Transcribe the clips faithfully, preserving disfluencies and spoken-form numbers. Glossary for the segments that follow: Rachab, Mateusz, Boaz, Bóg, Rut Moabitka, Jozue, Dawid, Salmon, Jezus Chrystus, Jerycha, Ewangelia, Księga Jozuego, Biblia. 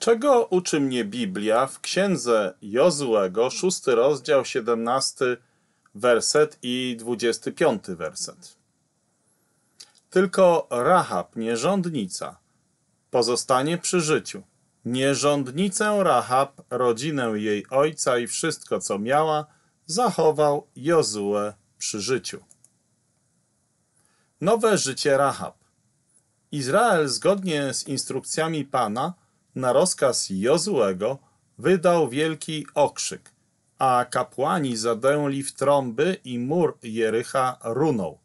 Czego uczy mnie Biblia w Księdze Jozuego, szósty rozdział, siedemnasty werset i dwudziesty piąty werset? Tylko Rachab, nierządnica, pozostanie przy życiu. Nierządnicę Rachab, rodzinę jej ojca i wszystko, co miała, zachował Jozue przy życiu. Nowe życie Rachab. Izrael, zgodnie z instrukcjami Pana, na rozkaz Jozuego wydał wielki okrzyk, a kapłani zadęli w trąby i mur Jerycha runął.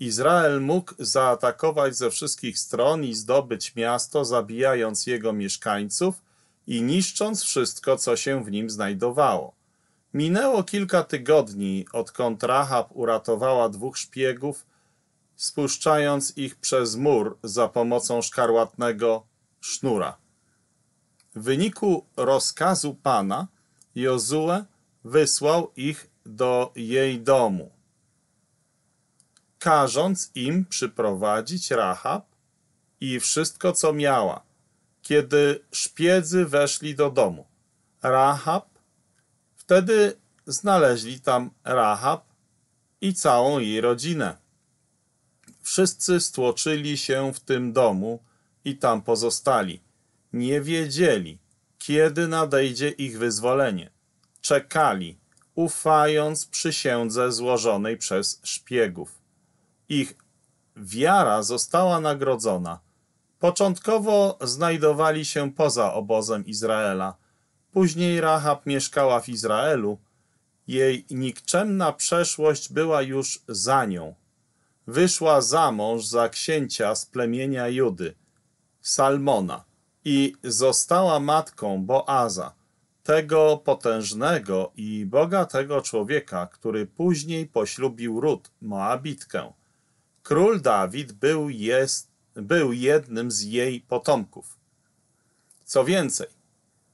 Izrael mógł zaatakować ze wszystkich stron i zdobyć miasto, zabijając jego mieszkańców i niszcząc wszystko, co się w nim znajdowało. Minęło kilka tygodni, odkąd Rachab uratowała dwóch szpiegów, spuszczając ich przez mur za pomocą szkarłatnego sznura. W wyniku rozkazu Pana Jozue wysłał ich do jej domu, każąc im przyprowadzić Rachab i wszystko, co miała. Kiedy szpiedzy weszli do domu Rachab, wtedy znaleźli tam Rachab i całą jej rodzinę. Wszyscy stłoczyli się w tym domu i tam pozostali. Nie wiedzieli, kiedy nadejdzie ich wyzwolenie. Czekali, ufając przysiędze złożonej przez szpiegów. Ich wiara została nagrodzona. Początkowo znajdowali się poza obozem Izraela. Później Rachab mieszkała w Izraelu. Jej nikczemna przeszłość była już za nią. Wyszła za mąż za księcia z plemienia Judy, Salmona, i została matką Boaza, tego potężnego i bogatego człowieka, który później poślubił Rut Moabitkę. Król Dawid był, jest, był jednym z jej potomków. Co więcej,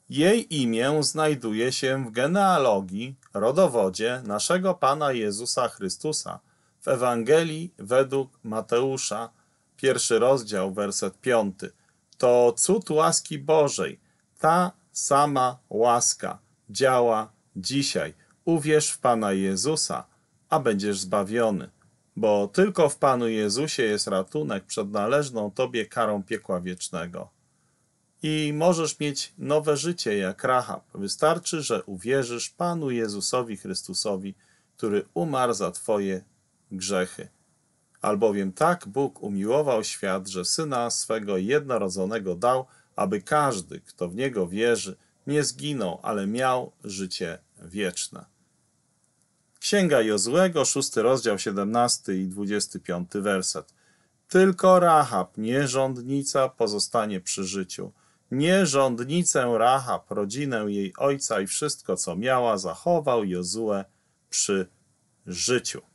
jej imię znajduje się w genealogii, rodowodzie naszego Pana Jezusa Chrystusa w Ewangelii według Mateusza, pierwszy rozdział, werset piąty. To cud łaski Bożej, ta sama łaska działa dzisiaj. Uwierz w Pana Jezusa, a będziesz zbawiony, bo tylko w Panu Jezusie jest ratunek przed należną Tobie karą piekła wiecznego. I możesz mieć nowe życie jak Rachab. Wystarczy, że uwierzysz Panu Jezusowi Chrystusowi, który umarł za Twoje grzechy. Albowiem tak Bóg umiłował świat, że Syna swego jednorodzonego dał, aby każdy, kto w Niego wierzy, nie zginął, ale miał życie wieczne. Księga Jozuego, szósty rozdział, siedemnasty i dwudziesty piąty werset. Tylko Rachab, nierządnica, pozostanie przy życiu. Nierządnicę Rachab, rodzinę jej ojca i wszystko, co miała, zachował Jozue przy życiu.